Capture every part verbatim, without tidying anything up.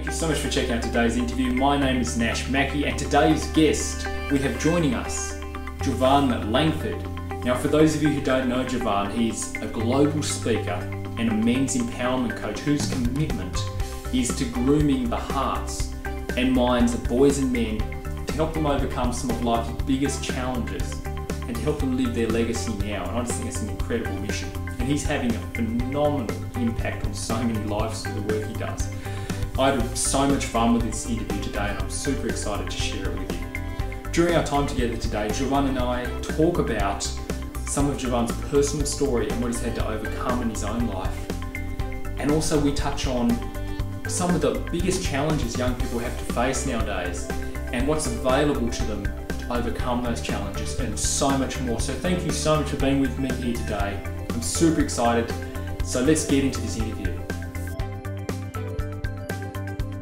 Thank you so much for checking out today's interview. My name is Nash Mackey, and today's guest, we have joining us, JuVan Langford. Now, for those of you who don't know JuVan, he's a global speaker and a men's empowerment coach whose commitment is to grooming the hearts and minds of boys and men to help them overcome some of life's biggest challenges and to help them live their legacy now. And I just think it's an incredible mission. And he's having a phenomenal impact on so many lives through the work he does. I had so much fun with this interview today, and I'm super excited to share it with you. During our time together today, JuVan and I talk about some of JuVan's personal story and what he's had to overcome in his own life. And also we touch on some of the biggest challenges young people have to face nowadays and what's available to them to overcome those challenges and so much more. So thank you so much for being with me here today. I'm super excited. So let's get into this interview.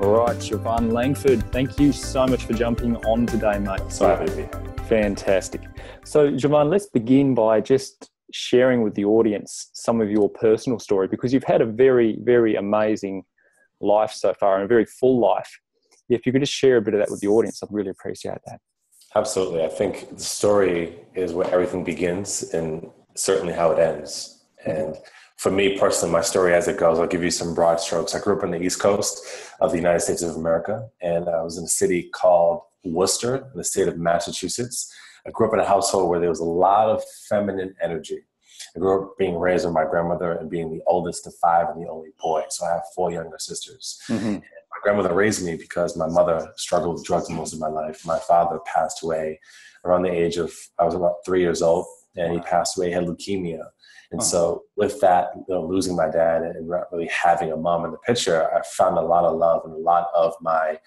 All right, JuVan Langford, thank you so much for jumping on today, mate. So happy to be here. Fantastic. So, JuVan, let's begin by just sharing with the audience some of your personal story, because you've had a very, very amazing life so far and a very full life. If you could just share a bit of that with the audience, I'd really appreciate that. Absolutely. I think the story is where everything begins and certainly how it ends. And for me personally, my story as it goes, I'll give you some broad strokes. I grew up on the East Coast of the United States of America, and I was in a city called Worcester, in the state of Massachusetts. I grew up in a household where there was a lot of feminine energy. I grew up being raised with my grandmother and being the oldest of five and the only boy. So I have four younger sisters. Mm-hmm. And my grandmother raised me because my mother struggled with drugs most of my life. My father passed away around the age of, I was about three years old, and he passed away, he had leukemia. And so with that, you know, losing my dad and not really having a mom in the picture, I found a lot of love and a lot of my,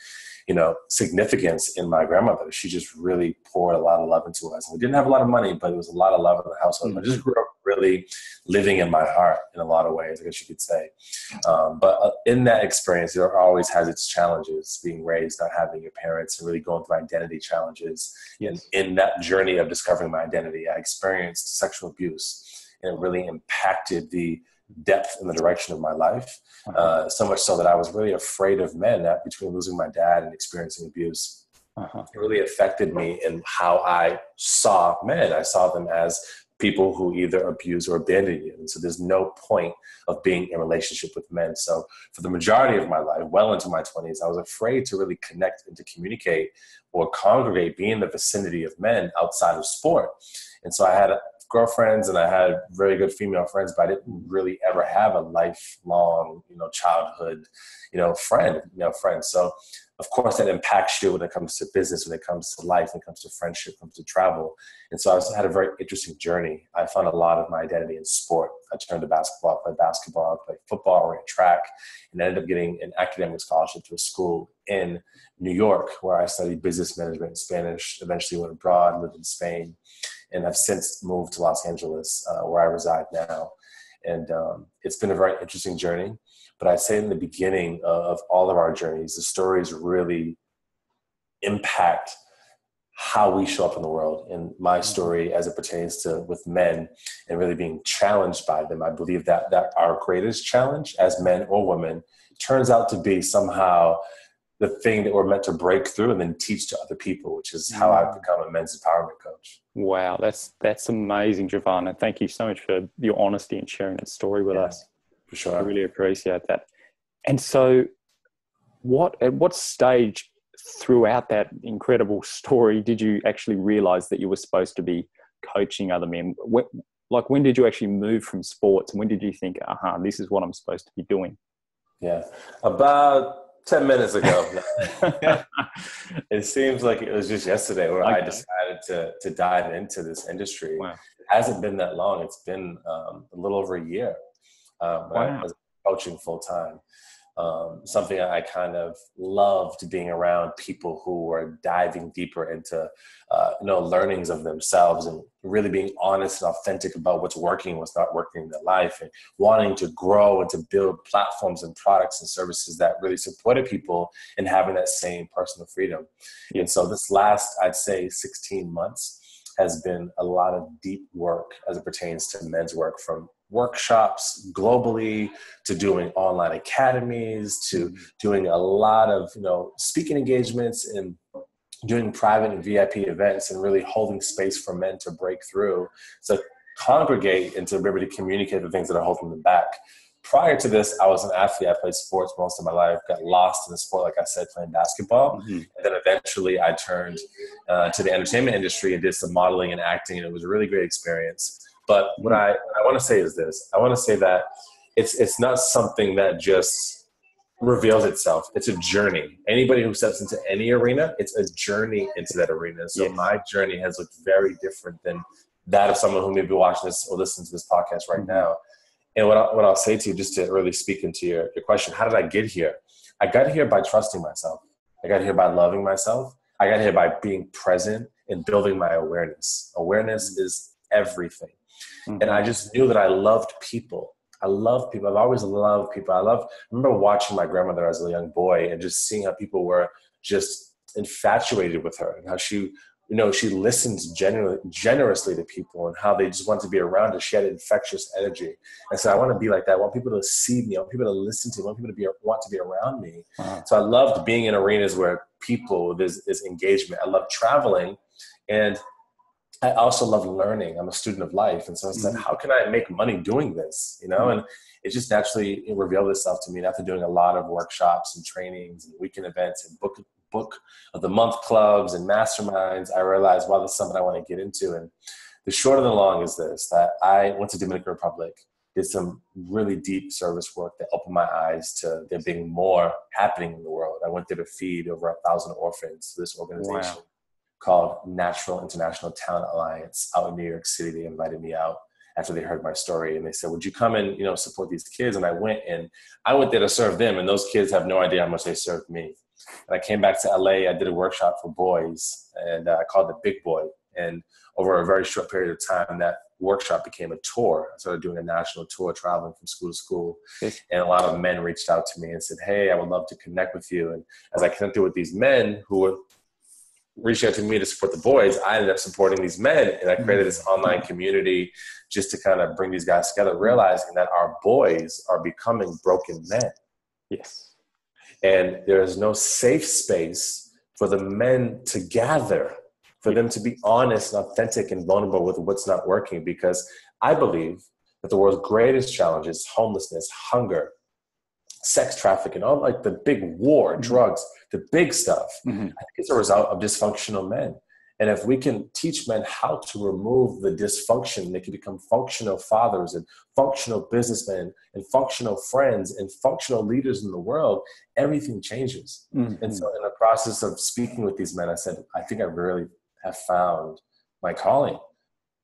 you know, significance in my grandmother. She just really poured a lot of love into us. And we didn't have a lot of money, but it was a lot of love in the household. Mm-hmm. I just grew up really living in my heart in a lot of ways, I guess you could say. Um, but in that experience, it always has its challenges, being raised, not having your parents, and really going through identity challenges. Yes. And in that journey of discovering my identity, I experienced sexual abuse. And it really impacted the depth and the direction of my life, uh, so much so that I was really afraid of men. That between losing my dad and experiencing abuse, uh-huh. it really affected me in how I saw men. I saw them as people who either abuse or abandon you. And so there's no point of being in a relationship with men. So for the majority of my life, well into my twenties, I was afraid to really connect and to communicate or congregate, be in the vicinity of men outside of sport. And so I had a girlfriends and I had very good female friends, but I didn't really ever have a lifelong, you know, childhood, you know, friend, you know, friend. So of course that impacts you when it comes to business, when it comes to life, when it comes to friendship, when it comes to travel. And so I had a very interesting journey. I found a lot of my identity in sport. I turned to basketball, I played basketball, I played football, I ran track, and I ended up getting an academic scholarship to a school in New York where I studied business management in Spanish, eventually went abroad, lived in Spain. And I've since moved to Los Angeles, uh, where I reside now. And um, it's been a very interesting journey. But I'd say in the beginning of all of our journeys, the stories really impact how we show up in the world. And my story as it pertains to with men and really being challenged by them, I believe that, that our greatest challenge as men or women turns out to be somehow the thing that we're meant to break through and then teach to other people, which is how I've become a men's empowerment coach. Wow, that's that's amazing, JuVan. And thank you so much for your honesty and sharing that story with yeah, us. For sure. I really appreciate that. And so what at what stage throughout that incredible story did you actually realize that you were supposed to be coaching other men? When, like when did you actually move from sports and when did you think, aha, this is what I'm supposed to be doing? Yeah, about ten minutes ago. It seems like it was just yesterday where okay. I decided to to dive into this industry. Wow. It hasn't been that long. It's been um, a little over a year um, when wow. I was coaching full time. Um, something I kind of loved being around people who were diving deeper into, uh, you know, learnings of themselves and really being honest and authentic about what's working, what's not working in their life, and wanting to grow and to build platforms and products and services that really supported people and having that same personal freedom. Yeah. And so this last, I'd say sixteen months has been a lot of deep work as it pertains to men's work from workshops globally, to doing online academies, to doing a lot of, you know, speaking engagements and doing private and V I P events, and really holding space for men to break through, to congregate, and to be able to communicate the things that are holding them back. Prior to this, I was an athlete. I played sports most of my life, got lost in the sport, like I said, playing basketball. Mm-hmm. And then eventually I turned uh, to the entertainment industry and did some modeling and acting, and it was a really great experience. But what I, what I want to say is this. I want to say that it's, it's not something that just reveals itself. It's a journey. Anybody who steps into any arena, it's a journey into that arena. So yes. My journey has looked very different than that of someone who may be watching this or listening to this podcast right mm-hmm. now. And what, I, what I'll say to you, just to really speak into your, your question, how did I get here? I got here by trusting myself. I got here by loving myself. I got here by being present and building my awareness. Awareness is everything. Mm-hmm. And I just knew that I loved people. I love people. I've always loved people. I love, I remember watching my grandmother as a young boy and just seeing how people were just infatuated with her, and how she, you know, she listens gener- generously to people, and how they just want to be around her. She had infectious energy. And so I want to be like that. I want people to see me. I want people to listen to me. I want people to be, want to be around me. Wow. So I loved being in arenas where people, there's, there's engagement. I love traveling. And I also love learning. I'm a student of life. And so I said, mm-hmm. how can I make money doing this? You know, mm-hmm. and it just naturally revealed itself to me after doing a lot of workshops and trainings and weekend events and book book of the month clubs and masterminds. I realized, wow, this is something I want to get into. And the short and the long is this, that I went to Dominican Republic, did some really deep service work that opened my eyes to there being more happening in the world. I went there to feed over a thousand orphans to this organization. Wow. Called Natural International Talent Alliance out in New York City. They invited me out after they heard my story, and they said, would you come and, you know, support these kids? And I went, and I went there to serve them, and those kids have no idea how much they served me. And I came back to L A, I did a workshop for boys, and I uh, called it Big Boy. And over a very short period of time, that workshop became a tour. I started doing a national tour, traveling from school to school. And a lot of men reached out to me and said, hey, I would love to connect with you. And as I connected with these men who were reached out to me to support the boys, I ended up supporting these men, and I created this online community just to kind of bring these guys together, realizing that our boys are becoming broken men. Yes. And there is no safe space for the men to gather, for them to be honest and authentic and vulnerable with what's not working, because I believe that the world's greatest challenge is homelessness, hunger, sex trafficking, all like the big war, mm-hmm. drugs, the big stuff. Mm-hmm. I think it's a result of dysfunctional men. And if we can teach men how to remove the dysfunction, they can become functional fathers and functional businessmen and functional friends and functional leaders in the world, everything changes. Mm-hmm. And so in the process of speaking with these men, I said, I think I really have found my calling.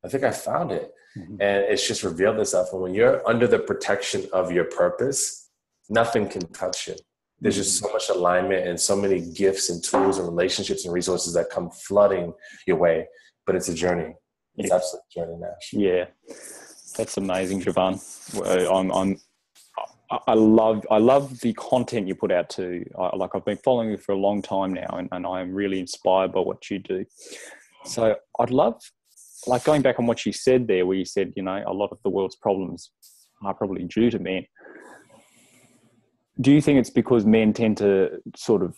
I think I found it. Mm-hmm. And it's just revealed itself. And when you're under the protection of your purpose, nothing can touch it. There's just so much alignment and so many gifts and tools and relationships and resources that come flooding your way. But it's a journey. It's yeah. absolutely a journey, Nash. Yeah. That's amazing, JuVan. I'm, I'm, I love I love the content you put out too. I, like I've been following you for a long time now, and, and I'm really inspired by what you do. So I'd love, like going back on what you said there, where you said, you know, a lot of the world's problems are probably due to men. Do you think it's because men tend to sort of,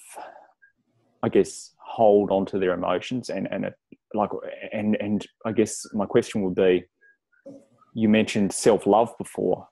I guess, hold on to their emotions and, and it, like, and, and I guess my question would be, you mentioned self-love before.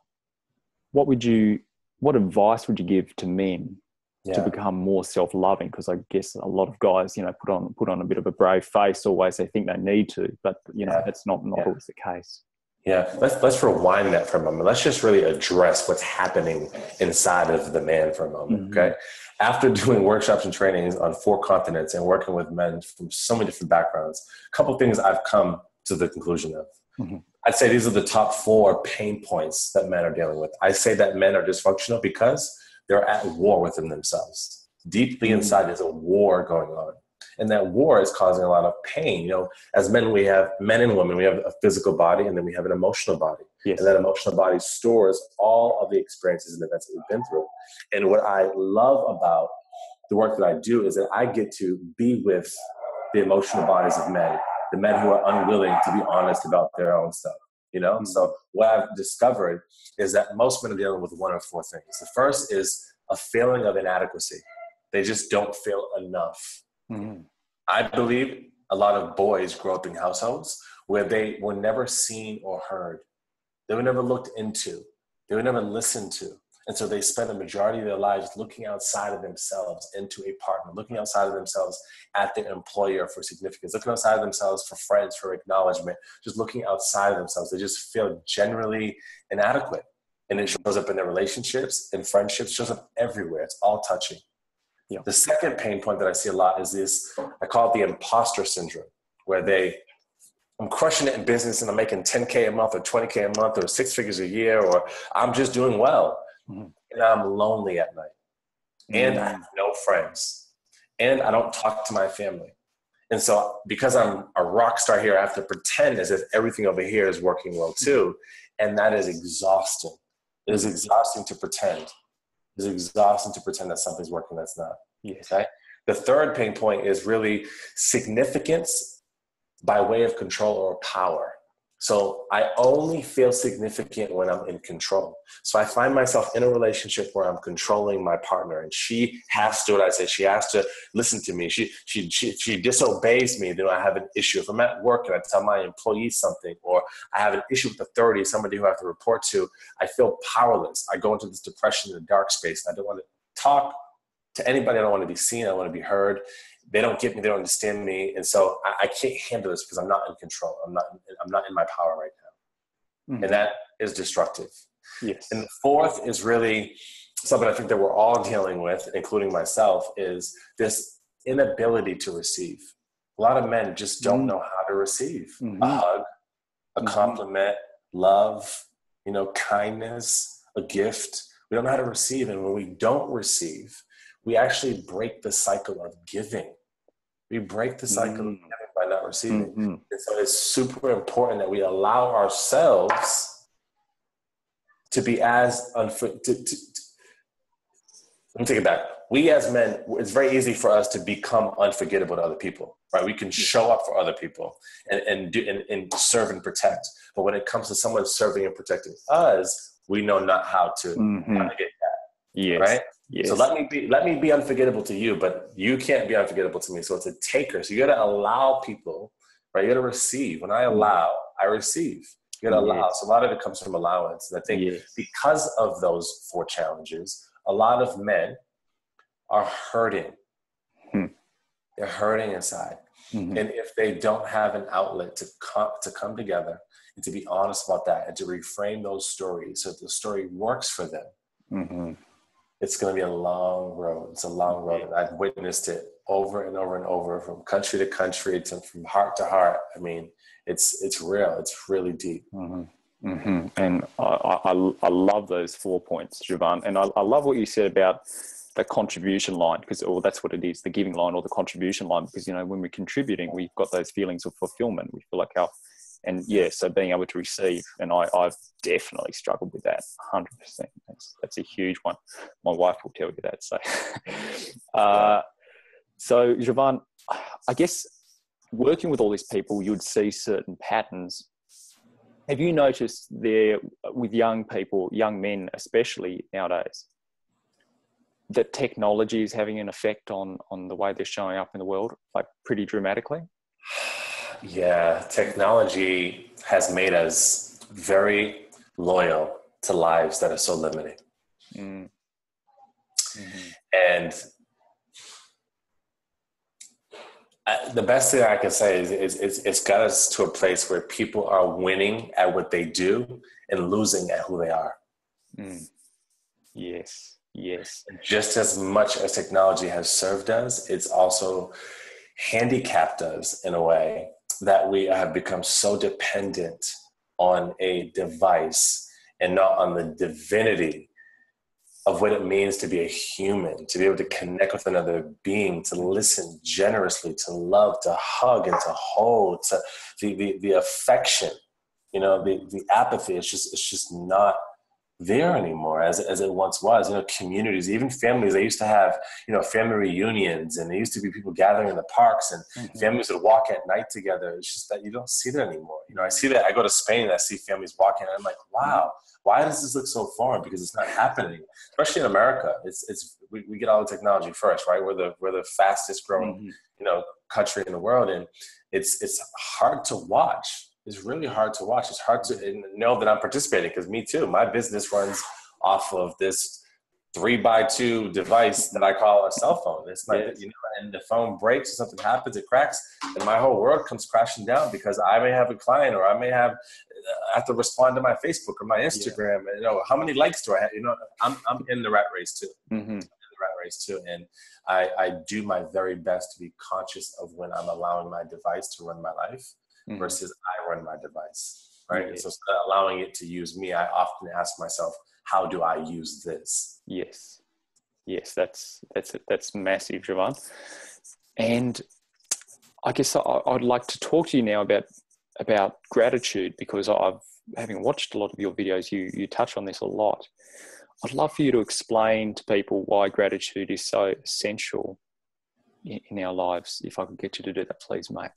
What would you, what advice would you give to men yeah. to become more self-loving? Because I guess a lot of guys, you know, put on, put on a bit of a brave face always. They think they need to, but you know, yeah. that's not, not yeah. always the case. Yeah, let's let's rewind that for a moment. Let's just really address what's happening inside of the man for a moment, mm-hmm. okay? After doing workshops and trainings on four continents and working with men from so many different backgrounds, a couple of things I've come to the conclusion of. Mm-hmm. I'd say these are the top four pain points that men are dealing with. I say that men are dysfunctional because they're at war within themselves. Deeply mm-hmm. inside, there's a war going on. And that war is causing a lot of pain. You know, as men, we have men and women, we have a physical body, and then we have an emotional body. Yes. And that emotional body stores all of the experiences and events that we've been through. And what I love about the work that I do is that I get to be with the emotional bodies of men, the men who are unwilling to be honest about their own stuff. you know? Mm-hmm. So what I've discovered is that most men are dealing with one of four things. The first is a feeling of inadequacy. They just don't feel enough. Mm-hmm. I believe a lot of boys grow up in households where they were never seen or heard. They were never looked into. They were never listened to. And so they spend the majority of their lives looking outside of themselves into a partner, looking outside of themselves at their employer for significance, looking outside of themselves for friends, for acknowledgement, just looking outside of themselves. They just feel generally inadequate. And it shows up in their relationships, in friendships, shows up everywhere. It's all touching. Yeah. The second pain point that I see a lot is this, I call it the imposter syndrome, where they, I'm crushing it in business and I'm making ten K a month or twenty K a month or six figures a year, or I'm just doing well. Mm-hmm. And I'm lonely at night. Mm-hmm. And I have no friends. And I don't talk to my family. And so because I'm a rock star here, I have to pretend as if everything over here is working well too. And that is exhausting. It is exhausting to pretend. It is exhausting to pretend that something's working that's not. Yes. Okay? The third pain point is really significance by way of control or power. So I only feel significant when I'm in control. So I find myself in a relationship where I'm controlling my partner, and she has to, what I say, she has to listen to me. She, she, she, she disobeys me, then I have an issue. If I'm at work and I tell my employee something, or I have an issue with authority, somebody who I have to report to, I feel powerless. I go into this depression in the dark space, and I don't want to talk to anybody. I don't want to be seen. I want to be heard. They don't get me. They don't understand me. And so I, I can't handle this because I'm not in control. I'm not, I'm not in my power right now. Mm-hmm. And that is destructive. Yes. And the fourth is really something I think that we're all dealing with, including myself, is this inability to receive. A lot of men just don't mm-hmm. know how to receive mm-hmm. a hug, a mm-hmm. compliment, love, you know, kindness, a gift. We don't know how to receive. And when we don't receive, we actually break the cycle of giving. We break the cycle mm. of giving by not receiving. Mm-hmm. And so it's super important that we allow ourselves to be as unfit. To, to, to, let me take it back. We as men, it's very easy for us to become unforgettable to other people, right? We can show up for other people and, and, do, and, and serve and protect. But when it comes to someone serving and protecting us, we know not how to, mm-hmm. how to get that, yes. right? Yes. So let me be let me be unforgettable to you, but you can't be unforgettable to me. So it's a taker. So you got to allow people, right? You got to receive. When I allow, I receive. You got to yes. allow. So a lot of it comes from allowance. And I think yes. because of those four challenges, a lot of men are hurting. Hmm. They're hurting inside. Mm-hmm. And if they don't have an outlet to come, to come together and to be honest about that and to reframe those stories so that the story works for them, mm-hmm. it's going to be a long road. It's a long road. And I've witnessed it over and over and over from country to country, to from heart to heart. I mean, it's, it's real. It's really deep. Mm-hmm. Mm-hmm. And I, I, I love those four points, JuVan. And I, I love what you said about the contribution line, because or that's what it is, the giving line or the contribution line, because, you know, when we're contributing, we've got those feelings of fulfillment. We feel like our, and yeah, so being able to receive, and I, I've definitely struggled with that, one hundred percent. That's, that's a huge one. My wife will tell you that. So, uh, so JuVan, I guess working with all these people, you'd see certain patterns. Have you noticed there with young people, young men especially nowadays, that technology is having an effect on on the way they're showing up in the world, like pretty dramatically? Yeah, technology has made us very loyal to lives that are so limiting. Mm. Mm-hmm. And I, the best thing I can say is, is, is it's got us to a place where people are winning at what they do and losing at who they are. Mm. Yes, yes. And just as much as technology has served us, it's also handicapped us in a way that we have become so dependent on a device and not on the divinity of what it means to be a human, to be able to connect with another being, to listen generously, to love, to hug and to hold, to the, the, the affection, you know, the, the apathy. It's just, it's just not there anymore as, as it once was. You know, communities, even families, they used to have, you know, family reunions, and there used to be people gathering in the parks, and mm-hmm. families would walk at night together. It's just that you don't see that anymore. You know, I see that, I go to Spain and I see families walking, and I'm like, wow, why does this look so foreign? Because it's not happening, especially in America. It's, it's, we, we get all the technology first, right? We're the, we're the fastest growing, mm-hmm. you know, country in the world. And it's, it's hard to watch. It's really hard to watch. It's hard to know that I'm participating, because me too, my business runs off of this three by two device that I call a cell phone. It's like, yes. you know, and the phone breaks or something happens, it cracks, and my whole world comes crashing down, because I may have a client, or I may have, I have to respond to my Facebook or my Instagram. Yeah. You know, how many likes do I have? You know, I'm, I'm in the rat race too. Mm-hmm. rat race too. And I, I do my very best to be conscious of when I'm allowing my device to run my life. Mm-hmm. versus I run my device, right? Yes. And so instead of allowing it to use me, I often ask myself, how do I use this? Yes. Yes, that's that's that's massive, JuVan. And I guess I, I'd like to talk to you now about about gratitude, because I've, having watched a lot of your videos, you you touch on this a lot. I'd love for you to explain to people why gratitude is so essential in, in our lives. If I could get you to do that, please, mate.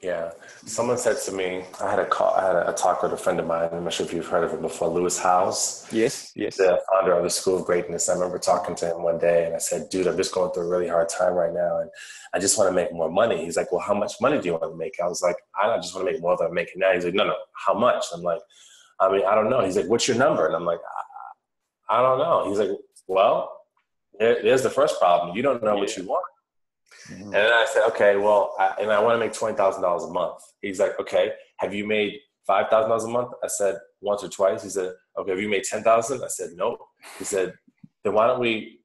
Yeah. Someone said to me, I had a call, I had a talk with a friend of mine. I'm not sure if you've heard of him before, Lewis Howes. Yes. Yes. The founder of the School of Greatness. I remember talking to him one day, and I said, dude, I'm just going through a really hard time right now, and I just want to make more money. He's like, well, how much money do you want to make? I was like, I don't just want to make more than I'm making now. He's like, no, no. How much? I'm like, I mean, I don't know. He's like, what's your number? And I'm like, I, I don't know. He's like, well, there, there's the first problem. You don't know yeah. what you want. Mm-hmm. And then I said, okay, well, I, and I want to make twenty thousand dollars a month. He's like, okay, have you made five thousand dollars a month? I said, once or twice. He said, okay, have you made ten thousand dollars? I said, nope. He said, then why don't we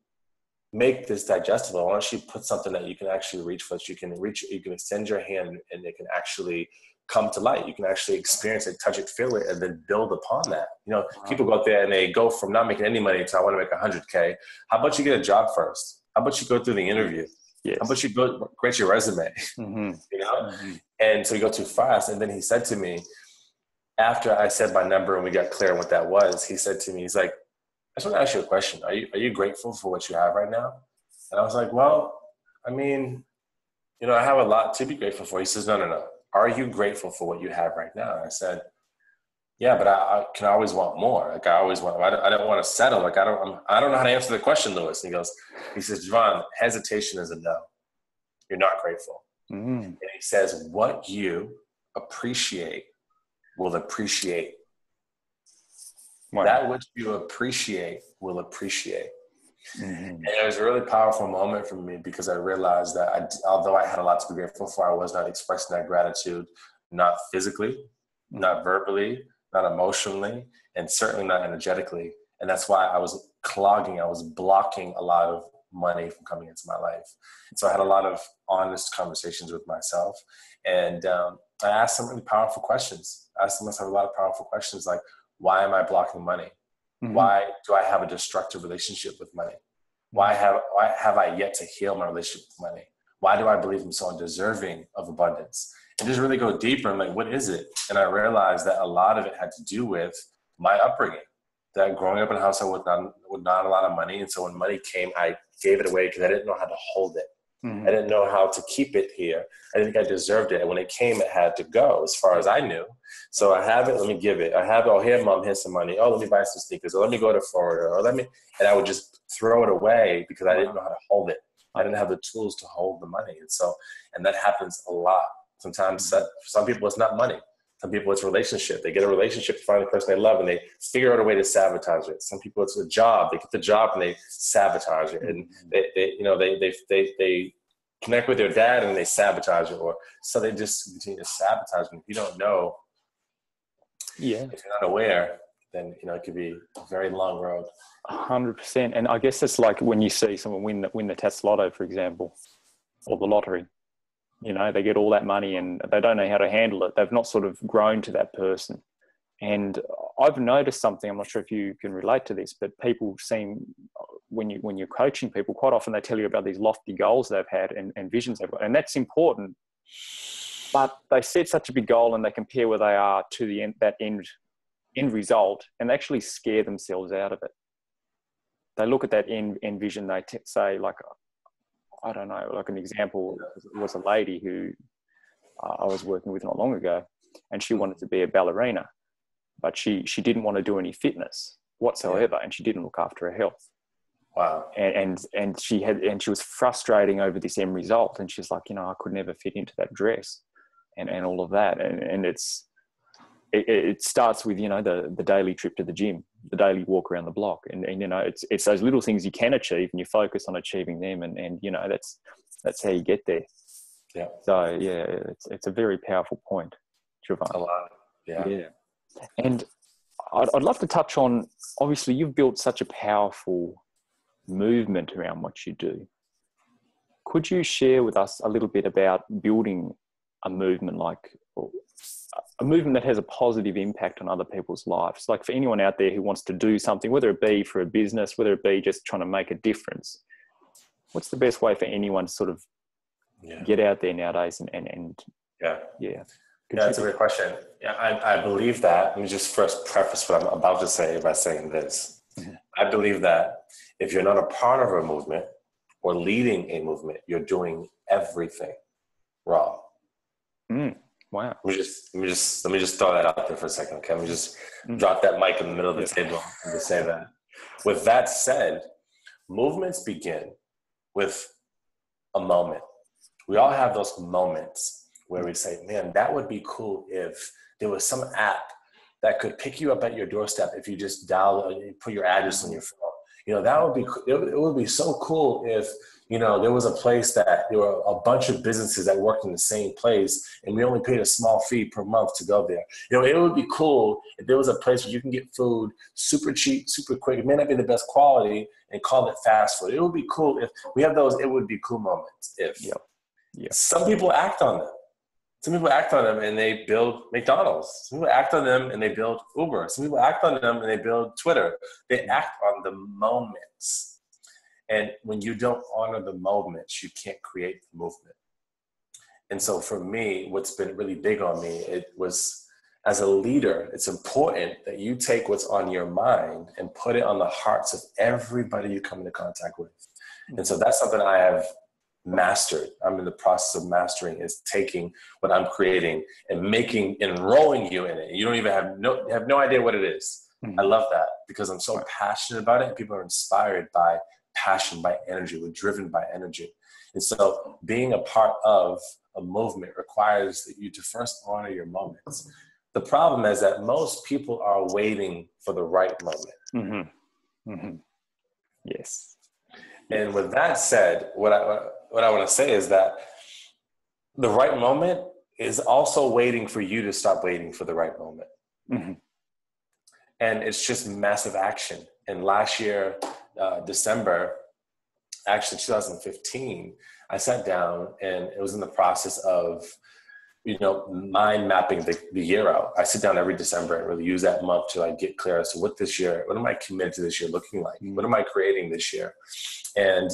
make this digestible? Why don't you put something that you can actually reach for, that you can reach, you can extend your hand and it can actually come to light. You can actually experience it, touch it, feel it, and then build upon that. You know, wow. people go out there and they go from not making any money to I want to make one hundred K. How about you get a job first? How about you go through the interview? Yes. How about you go create your resume? Mm-hmm. You know? Mm-hmm. And so you go too fast. And then he said to me, after I said my number and we got clear on what that was, he said to me, he's like, I just want to ask you a question. Are you are you grateful for what you have right now? And I was like, well, I mean, you know, I have a lot to be grateful for. He says, no, no, no. Are you grateful for what you have right now? And I said, yeah, but I, I can always want more. Like I always want, I don't, I don't want to settle. Like I don't, I'm, I don't know how to answer the question, Lewis. And he goes, he says, JuVan, hesitation is a no. You're not grateful. Mm. And he says, what you appreciate will appreciate. Wow. That which you appreciate will appreciate. Mm-hmm. And it was a really powerful moment for me, because I realized that I, although I had a lot to be grateful for, I was not expressing that gratitude, not physically, mm-hmm. not verbally, not emotionally, and certainly not energetically. And that's why I was clogging, I was blocking a lot of money from coming into my life. So I had a lot of honest conversations with myself. And um, I asked some really powerful questions. I asked myself a lot of powerful questions like, why am I blocking money? Mm-hmm. Why do I have a destructive relationship with money? Why have, why have I yet to heal my relationship with money? Why do I believe I'm so undeserving of abundance? And just really go deeper. I'm like, what is it? And I realized that a lot of it had to do with my upbringing, that growing up in a household with not, with not a lot of money. And so when money came, I gave it away because I didn't know how to hold it. Mm-hmm. I didn't know how to keep it here. I didn't think I deserved it. And when it came, it had to go as far as I knew. So I have it, let me give it. I have it, oh, here, mom, here's some money. Oh, let me buy some sneakers. Or let me go to Florida. Or let me, and I would just throw it away because I didn't know how to hold it. I didn't have the tools to hold the money. And so, and that happens a lot. Sometimes mm-hmm. some people it's not money. Some people it's relationship. They get a relationship to find the person they love and they figure out a way to sabotage it. Some people it's a job. They get the job and they sabotage it. Mm-hmm. And they, they, you know, they, they, they, they connect with their dad and they sabotage it. Or so they just continue to sabotage it. If you don't know, yeah, if you're not aware, then, you know, it could be a very long road. A hundred percent. And I guess it's like when you see someone win the, win the Tats Lotto, for example, or the lottery. You know, they get all that money and they don't know how to handle it. They've not sort of grown to that person. And I've noticed something, I'm not sure if you can relate to this, but people seem, when, you, when you're coaching people, quite often they tell you about these lofty goals they've had and, and visions they've got. And that's important. But they set such a big goal and they compare where they are to the end, that end end result and they actually scare themselves out of it. They look at that end, end vision, they t- say like, I don't know, like an example was a lady who uh, I was working with not long ago, and she wanted to be a ballerina, but she, she didn't want to do any fitness whatsoever. Yeah. And she didn't look after her health. Wow. And, and, and she had, and she was frustrating over this end result. And she's like, you know, I could never fit into that dress and, and all of that. And, and it's, it, it starts with, you know, the, the daily trip to the gym, the daily walk around the block. And, and, you know, it's, it's those little things you can achieve and you focus on achieving them. And, and, you know, that's, that's how you get there. Yeah. So yeah, it's, it's a very powerful point, JuVan. A lot. Yeah. Yeah. And I'd, I'd love to touch on, obviously you've built such a powerful movement around what you do. Could you share with us a little bit about building a movement like a movement that has a positive impact on other people's lives? Like for anyone out there who wants to do something, whether it be for a business, whether it be just trying to make a difference, what's the best way for anyone to sort of yeah. get out there nowadays and, and, and yeah. yeah. Yeah, that's a great question. Yeah, I, I believe that. Let me just first preface what I'm about to say by saying this. Mm-hmm. I believe that if you're not a part of a movement or leading a movement, you're doing everything wrong. Mm. Wow. Let me just let me just let me just throw that out there for a second. Okay, let me just mm-hmm. drop that mic in the middle of the table and just say that. With that said, movements begin with a moment. We all have those moments where we say, man, that would be cool if there was some app that could pick you up at your doorstep if you just dial and put your address on your phone. You know, that would be, it would be so cool if, you know, there was a place that there were a bunch of businesses that worked in the same place and we only paid a small fee per month to go there. You know, it would be cool if there was a place where you can get food super cheap, super quick. It may not be the best quality and call it fast food. It would be cool if we have those, it would be cool moments if yep. Yep. some people act on them. Some people act on them and they build McDonald's. Some people act on them and they build Uber. Some people act on them and they build Twitter. They act on the moments. And when you don't honor the moments, you can't create the movement. And so for me, what's been really big on me, it was as a leader, it's important that you take what's on your mind and put it on the hearts of everybody you come into contact with. And so that's something I have mastered. I'm in the process of mastering is taking what I'm creating and making, enrolling you in it. You don't even have no, have no idea what it is. Mm-hmm. I love that because I'm so passionate about it. People are inspired by passion, by energy. We're driven by energy. And so being a part of a movement requires that you to first honor your moments. The problem is that most people are waiting for the right moment. Mm-hmm. Mm-hmm. Yes. And with that said, what I, what I want to say is that the right moment is also waiting for you to stop waiting for the right moment. Mm-hmm. And it's just massive action. And last year, uh, December, actually two thousand fifteen, I sat down and it was in the process of, you know, mind mapping the, the year out. I sit down every December and really use that month to like get clear as to what this year, what am I committed to this year looking like? What am I creating this year? And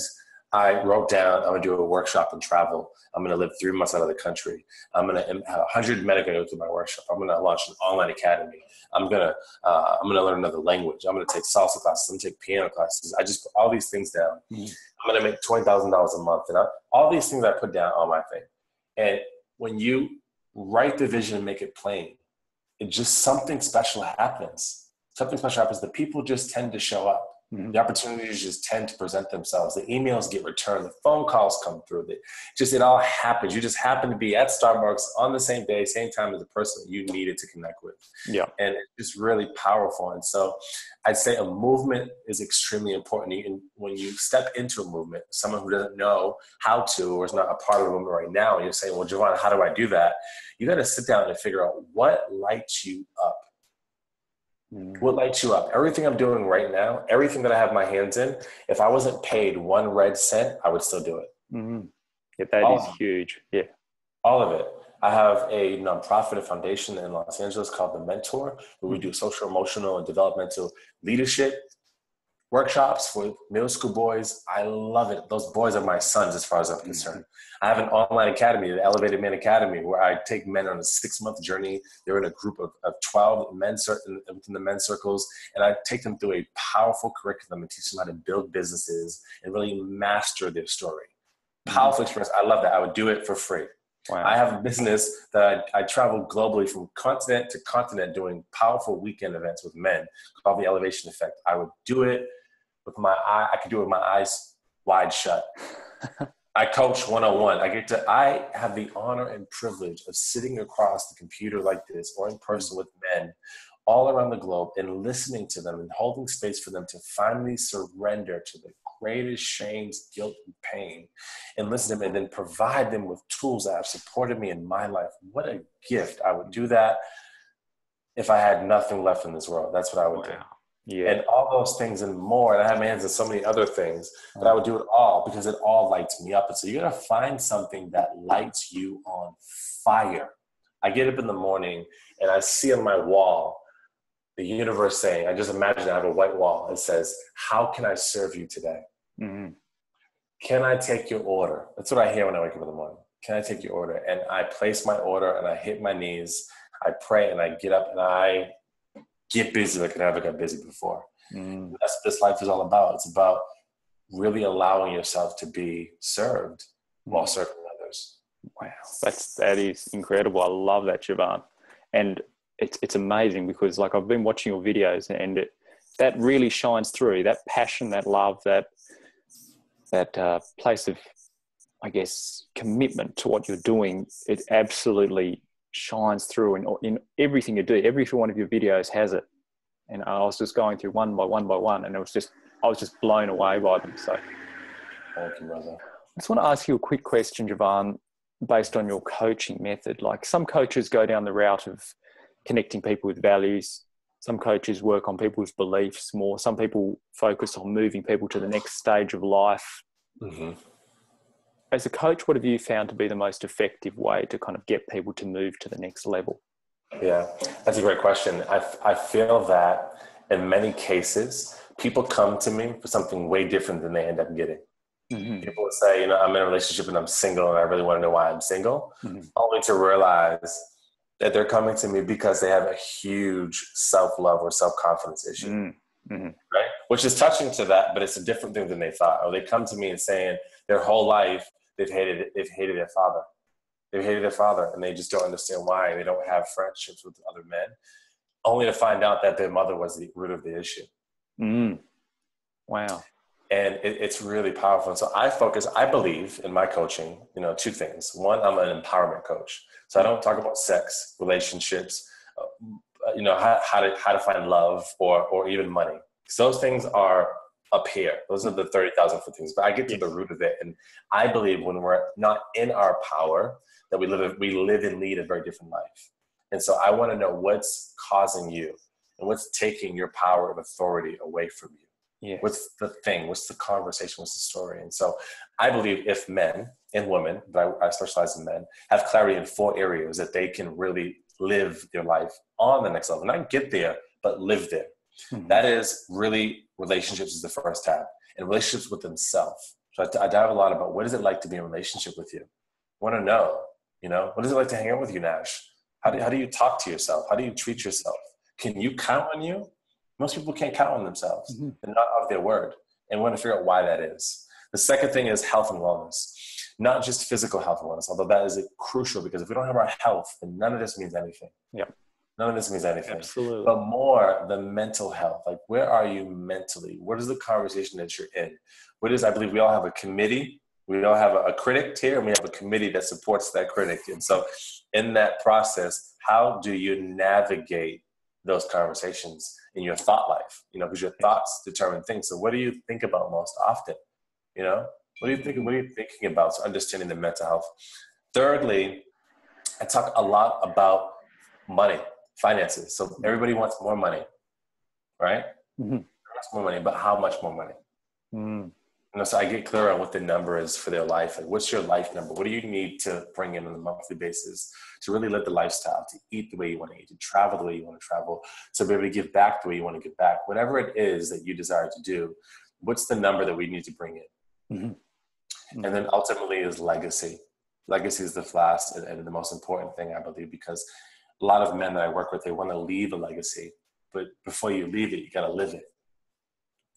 I wrote down, I'm going to do a workshop and travel. I'm going to live three months out of the country. I'm going to have one hundred men go through my workshop. I'm going to launch an online academy. I'm going to uh, I'm going to learn another language. I'm going to take salsa classes. I'm going to take piano classes. I just put all these things down. Mm-hmm. I'm going to make twenty thousand dollars a month. And I, all these things I put down on my thing. And when you write the vision and make it plain, it just something special happens. Something special happens. The people just tend to show up. Mm-hmm. The opportunities just tend to present themselves. The emails get returned. The phone calls come through. It just, it all happens. You just happen to be at Starbucks on the same day, same time as the person you needed to connect with. Yeah. And it's just really powerful. And so I'd say a movement is extremely important. And when you step into a movement, someone who doesn't know how to, or is not a part of a movement right now, and you're saying, well, JuVan, how do I do that? You got to sit down and figure out what lights you up. What lights you up? Everything I'm doing right now, everything that I have my hands in, if I wasn't paid one red cent, I would still do it. Mm-hmm. Yeah, that all is huge. Yeah. All of it. I have a nonprofit, a foundation in Los Angeles called The Mentor, where we do social, emotional, and developmental leadership workshops with middle school boys. I love it. Those boys are my sons as far as I'm concerned. Mm-hmm. I have an online academy, the Elevated Man Academy, where I take men on a six-month journey. They're in a group of, of twelve men certain, within the men's circles, and I take them through a powerful curriculum and teach them how to build businesses and really master their story. Powerful experience. I love that. I would do it for free. Wow. I have a business that I, I travel globally from continent to continent doing powerful weekend events with men called The Elevation Effect. I would do it with my eye. I could do it with my eyes wide shut. I coach one-on-one. I get to, I have the honor and privilege of sitting across the computer like this or in person with men all around the globe and listening to them and holding space for them to finally surrender to the greatest shames, guilt, and pain, and listen to them and then provide them with tools that have supported me in my life. What a gift. I would do that if I had nothing left in this world. That's what I would wow. do. Yeah. And all those things and more. And I have my hands in so many other things, but I would do it all because it all lights me up. And so you got to find something that lights you on fire. I get up in the morning and I see on my wall the universe saying, I just imagine I have a white wall. It says, how can I serve you today? Mm-hmm. Can I take your order? That's what I hear when I wake up in the morning. Can I take your order? And I place my order and I hit my knees. I pray and I get up and I get busy like I never got busy before. Mm-hmm. That's what this life is all about. It's about really allowing yourself to be served mm-hmm. while serving others. Wow. That's, that is incredible. I love that, JuVan. And It's it's amazing because like I've been watching your videos and it, that really shines through, that passion, that love, that that uh, place of, I guess, commitment to what you're doing. It absolutely shines through in, in everything you do. Every one of your videos has it. And I was just going through one by one by one and it was just, I was just blown away by them. So thank you, brother. I just want to ask you a quick question, JuVan, based on your coaching method. Like some coaches go down the route of connecting people with values. Some coaches work on people's beliefs more. Some people focus on moving people to the next stage of life. Mm-hmm. As a coach, what have you found to be the most effective way to kind of get people to move to the next level? Yeah, that's a great question. I, I feel that in many cases, people come to me for something way different than they end up getting. Mm-hmm. People would say, you know, I'm in a relationship and I'm single and I really want to know why I'm single, mm-hmm. only to realize that they're coming to me because they have a huge self-love or self-confidence issue, mm, mm-hmm. right? Which is touching to that, but it's a different thing than they thought. Or they come to me and saying their whole life, they've hated it. They've hated their father. They've hated their father and they just don't understand why. They don't have friendships with other men, only to find out that their mother was the root of the issue. Mm. Wow. And it, it's really powerful. And so I focus, I believe in my coaching, you know, two things. One, I'm an empowerment coach. So I don't talk about sex, relationships, uh, you know, how, how to how to find love or or even money. So those things are up here. Those are the thirty thousand foot things. But I get to the root of it. And I believe when we're not in our power, that we live we live and lead a very different life. And so I want to know what's causing you and what's taking your power of authority away from you. Yeah. What's the thing? What's the conversation? What's the story? And so I believe if men and women, but I, I specialize in men, have clarity in four areas that they can really live their life on the next level. Not get there, but live there. Mm-hmm. That is really relationships is the first tab. And relationships with themselves. So I, I dive a lot about what is it like to be in a relationship with you? I want to know, you know, what is it like to hang out with you, Nash? How do, how do you talk to yourself? How do you treat yourself? Can you count on you? Most people can't count on themselves mm-hmm. and not of their word. And we want to figure out why that is. The second thing is health and wellness. Not just physical health and wellness, although that is crucial because if we don't have our health, then none of this means anything. Yeah. None of this means anything. Absolutely. But more the mental health. Like where are you mentally? What is the conversation that you're in? What is, I believe we all have a committee. We all have a, a critic here and we have a committee that supports that critic. And so in that process, how do you navigate those conversations in your thought life, you know, because your thoughts determine things. So what do you think about most often? You know, what are you thinking, what are you thinking about? So understanding the mental health. Thirdly, I talk a lot about money, finances. So everybody wants more money, right? Mm-hmm. Everybody wants more money, but how much more money? Mm. you know, so I get clear on what the number is for their life. Like, what's your life number? What do you need to bring in on a monthly basis to really live the lifestyle, to eat the way you want to eat, to travel the way you want to travel, to be able to give back the way you want to give back? Whatever it is that you desire to do, what's the number that we need to bring in? Mm-hmm. Mm-hmm. And then ultimately is legacy. Legacy is the last and, and the most important thing, I believe, because a lot of men that I work with, they want to leave a legacy. But before you leave it, you got to live it.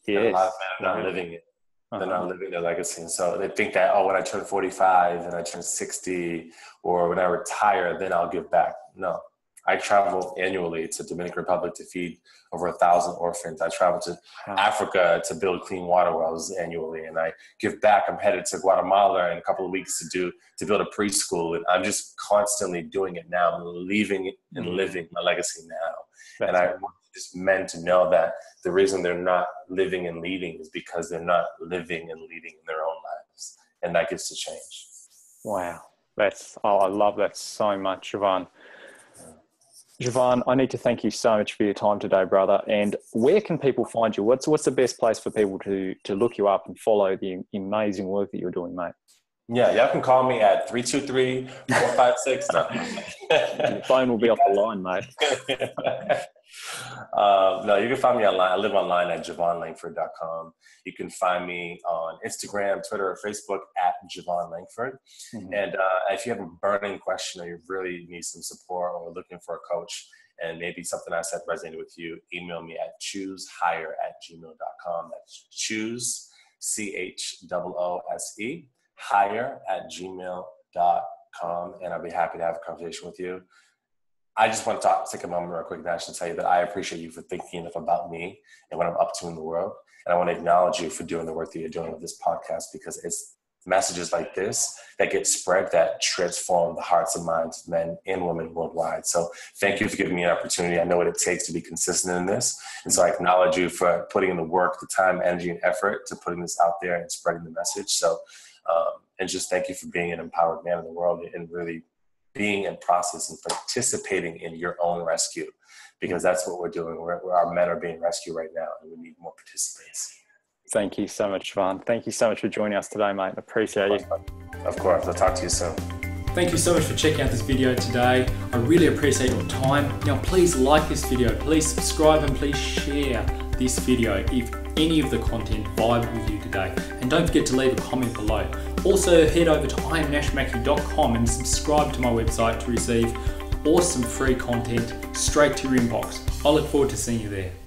Yes. And a lot of men are not living it. They're not living their legacy. And so they think that, oh, when I turn forty-five and I turn sixty, or when I retire, then I'll give back. No. I travel annually to Dominican Republic to feed over a thousand orphans. I travel to wow. Africa to build clean water wells annually. And I give back. I'm headed to Guatemala in a couple of weeks to do, to build a preschool. And I'm just constantly doing it now. I'm leaving it and mm-hmm. living my legacy now. That's and I right. want just men to know that the reason they're not living and leading is because they're not living and leading in their own lives. And that gets to change. Wow. That's, oh, I love that so much, JuVan. JuVan, I need to thank you so much for your time today, brother. And where can people find you? What's what's the best place for people to to look you up and follow the amazing work that you're doing, mate? Yeah, y'all can call me at three two three, four five six. Your phone will be off the line, mate. uh, no, you can find me online. I live online at juvan langford dot com. You can find me on Instagram, Twitter, or Facebook at JuVan Langford. Mm-hmm. And uh, if you have a burning question or you really need some support or looking for a coach, and maybe something I said resonated with you, email me at choose hire at gmail dot com. That's choose, C H O O S E. hire at gmail dot com, and I'll be happy to have a conversation with you. I just want to talk, take a moment real quick, Nash, and tell you that I appreciate you for thinking enough about me and what I'm up to in the world. And I want to acknowledge you for doing the work that you're doing with this podcast, because it's messages like this that get spread that transform the hearts and minds of men and women worldwide. So thank you for giving me an opportunity. I know what it takes to be consistent in this. And so I acknowledge you for putting in the work, the time, energy, and effort to putting this out there and spreading the message. So Um, and just thank you for being an empowered man in the world and really being in process and participating in your own rescue, because that's what we're doing. We're, our men are being rescued right now, and we need more participants. Thank you so much, JuVan. Thank you so much for joining us today, mate. Appreciate you. Of course. I'll talk to you soon. Thank you so much for checking out this video today. I really appreciate your time. Now, please like this video. Please subscribe and please share this video if any of the content vibed with you today. And don't forget to leave a comment below. Also, head over to i am nash mackey dot com and subscribe to my website to receive awesome free content straight to your inbox. I look forward to seeing you there.